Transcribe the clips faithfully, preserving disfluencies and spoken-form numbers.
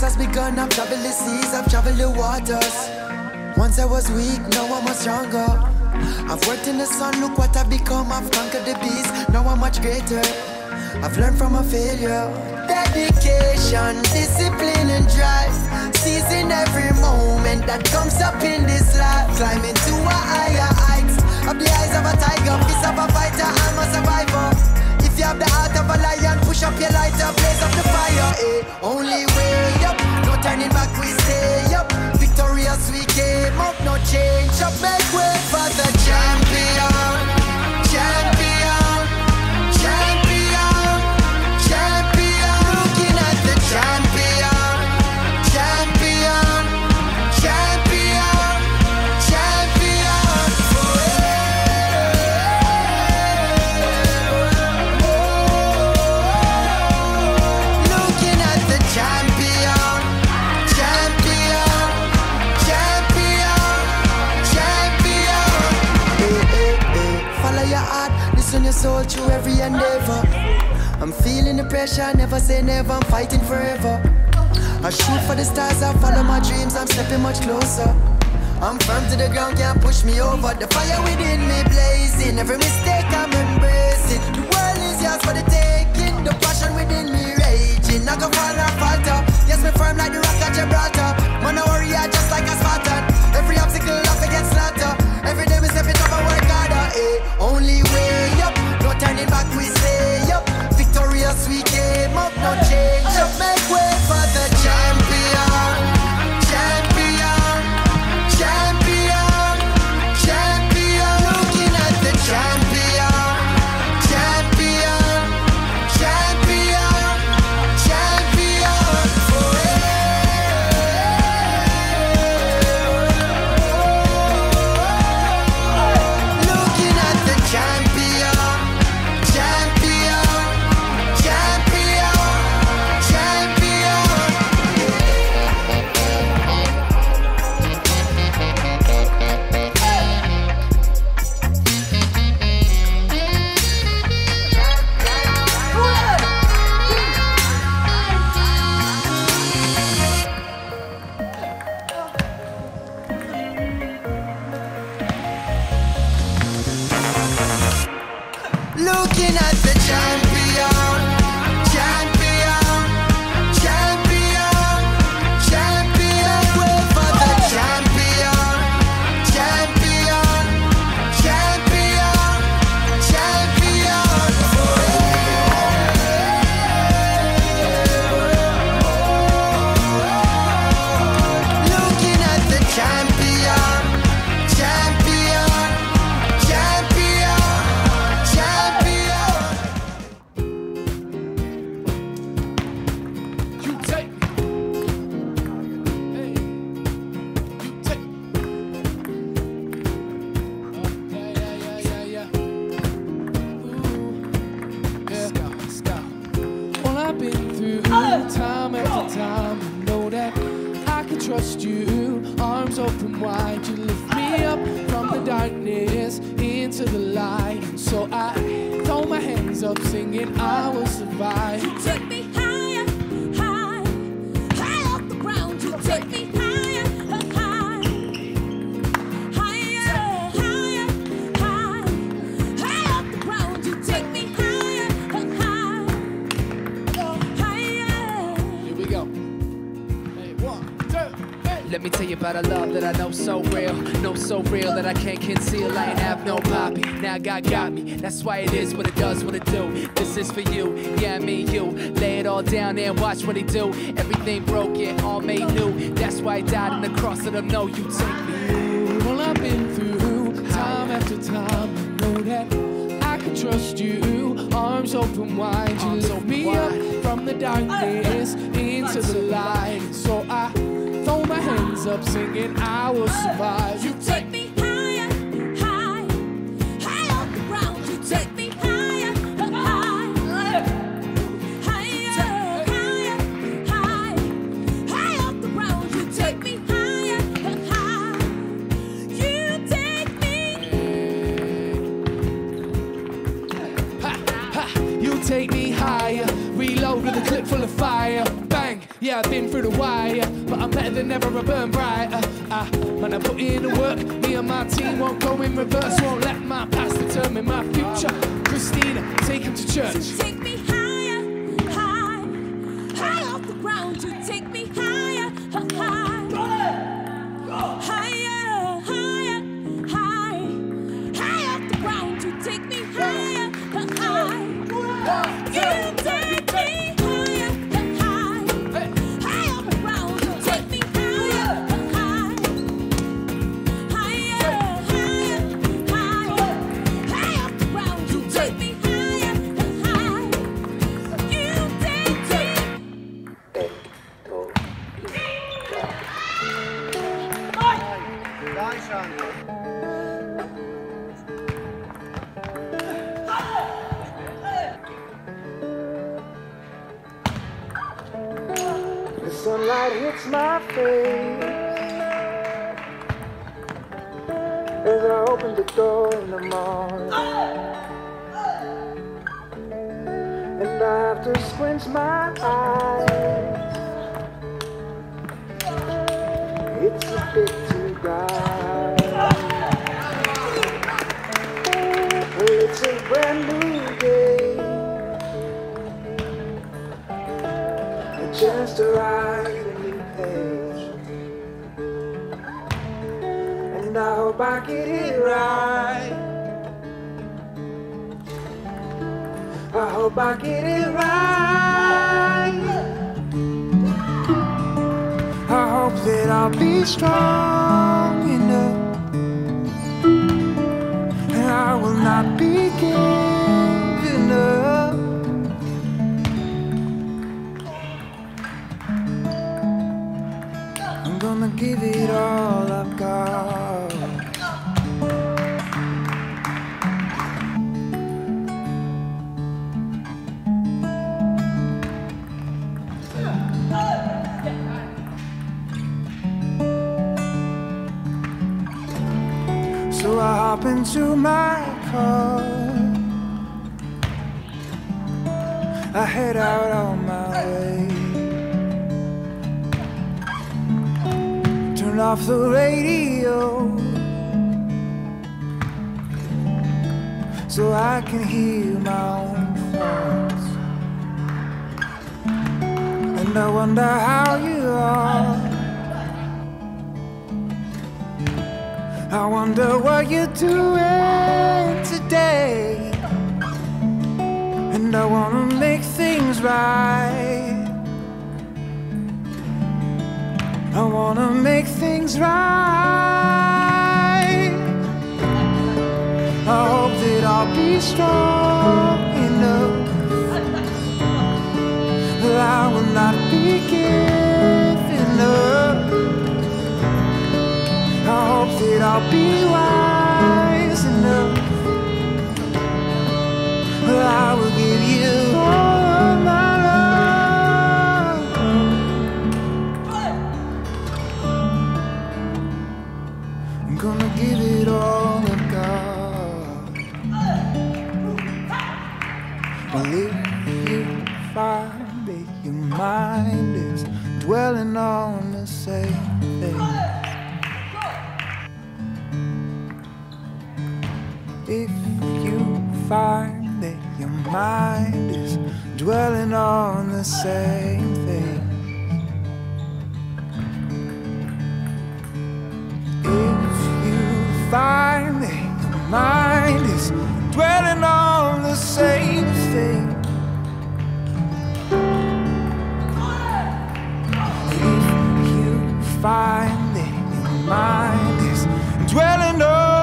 race has begun. I've traveled the seas, I've traveled the waters. Once I was weak, now I'm much stronger. I've worked in the sun, look what I've become. I've conquered the beast, now I'm much greater. I've learned from my failure. Dedication, discipline and drive, seizing every moment that comes up in this life. Climbing to a higher heights, up the eyes of a tiger, fist of a fighter, I'm a survivor. If you have the heart of a lion, push up your lighter, blaze up the fire, eh? Only way up, no turning back, we stay up. Victorious we came up, no change up, make way for the champion. Champion, champion. Soul through every endeavor. I'm feeling the pressure, never say never, I'm fighting forever. I shoot for the stars, I follow my dreams, I'm stepping much closer. I'm firm to the ground, can't push me over. The fire within me blazing, every mistake I'm embracing. The world is yours for the taking, the passion within me raging. I can fall and falter, yes me firm like the rock at Gibraltar. Man a warrior just like a Spartan, every obstacle up against slaughter. Every day we step it up and work harder, eh? Only way up, no turning back, we stay up. Victorious we came up, no change up. Make way for the champion. Champion, champion, champion. Looking at the champion. Champion, champion, champion. Forever. Looking at the champion. Looking at the champion, champion, champion, champion. Wait for the champion, champion, champion, champion. Forever. Looking at the champion, champion. Time after time, I know that I can trust you. Arms open wide, you lift me up from the darkness into the light. So I throw my hands up, singing, I will survive. You take me higher, high, high off the ground. You take me higher, high, higher, higher, high, high off the ground. You take me higher, high, higher. Let me tell you about a love that I know so real. Know so real that I can't conceal. I ain't have no poppy, now God got me. That's why it is what it does, what it do. This is for you, yeah, me, you. Lay it all down and watch what he do. Everything broken, all made new. That's why I died on the cross, let him know you take me. Well, I've been through time after time. I know that I can trust you. Arms open wide, you Arms lift open me wide. Up from the darkness into the light. So I throw my hands up, singing, I will survive. You take me higher, high, high off the ground. You take me higher, high, higher, higher, high, high off the ground. You take me higher, high. You take me. Ha, ha, you take me higher. Reload with a clip full of fire. Bang. Yeah, I've been through the wire, but I'm better than ever, I burn brighter. Ah, man, I put in the work, me and my team won't go in reverse, won't let my past determine my future. Christina, take him to church. So take me higher, high, high off the ground, you take me higher, high. Go on, go on. Higher, higher, high, high off the ground, you take me higher, high. You take me the sunlight hits my face as I open the door in the morning, and I have to squint my eyes. It's a bit too dark. It's a brand new day, a chance to write a new page, and I hope I get it right. I hope I get it right. I hope that I'll be strong enough, I will not be giving up. I'm gonna give it all I've got. So I hop into my car, I head out on my way, turn off the radio so I can hear my own thoughts, and I wonder how you are. I wonder what you're doing today, and I wanna make things right. I wanna make things right. I hope that I'll be strong enough, that I will not be giving up. I hope that I'll be wise enough, that I will give you all of my love. I'm gonna give it all I've got. Well, if you find that your mind is dwelling on the same thing, if you find that your mind is dwelling on the same thing, if you find that your mind is dwelling on the same thing, if you find that your mind is dwelling on,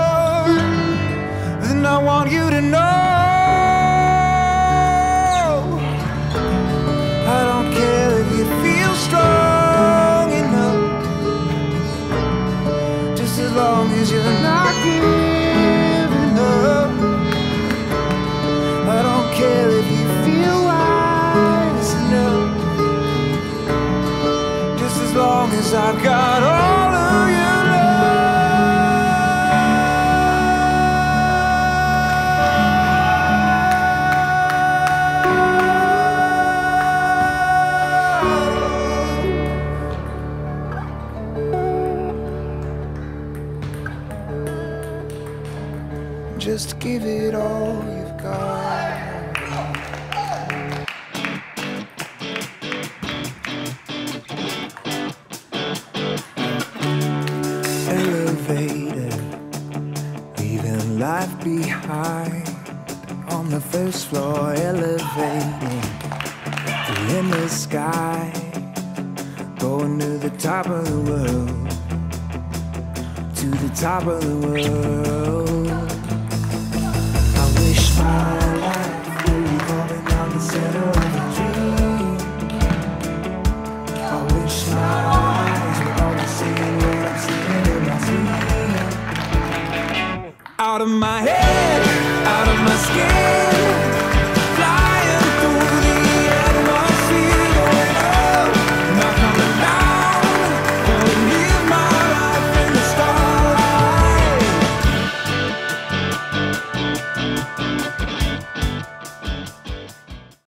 I want you to know, I don't care if you feel strong enough, just as long as you're not giving up. I don't care if you feel wise enough, just as long as I've got all of you. Oh, just give it all you've got. Elevator, leaving life behind. On the first floor, elevating, in the sky, going to the top of the world, to the top of the world. I wish my life would be coming down the center of a dream. I wish my eyes were always seeing what I'm seeing in my sleep. Out of my head, out of my skin.